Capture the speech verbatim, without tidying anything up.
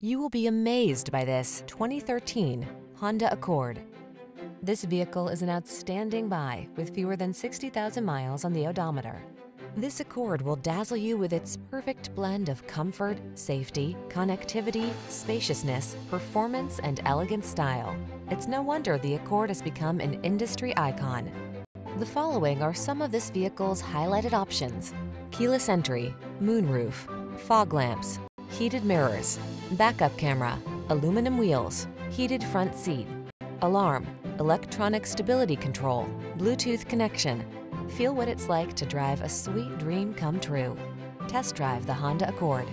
You will be amazed by this twenty thirteen Honda Accord. This vehicle is an outstanding buy with fewer than sixty thousand miles on the odometer. This Accord will dazzle you with its perfect blend of comfort, safety, connectivity, spaciousness, performance, and elegant style. It's no wonder the Accord has become an industry icon. The following are some of this vehicle's highlighted options: keyless entry, moonroof, fog lamps, heated mirrors, backup camera, aluminum wheels, heated front seat, alarm, electronic stability control, Bluetooth connection. Feel what it's like to drive a sweet dream come true. Test drive the Honda Accord.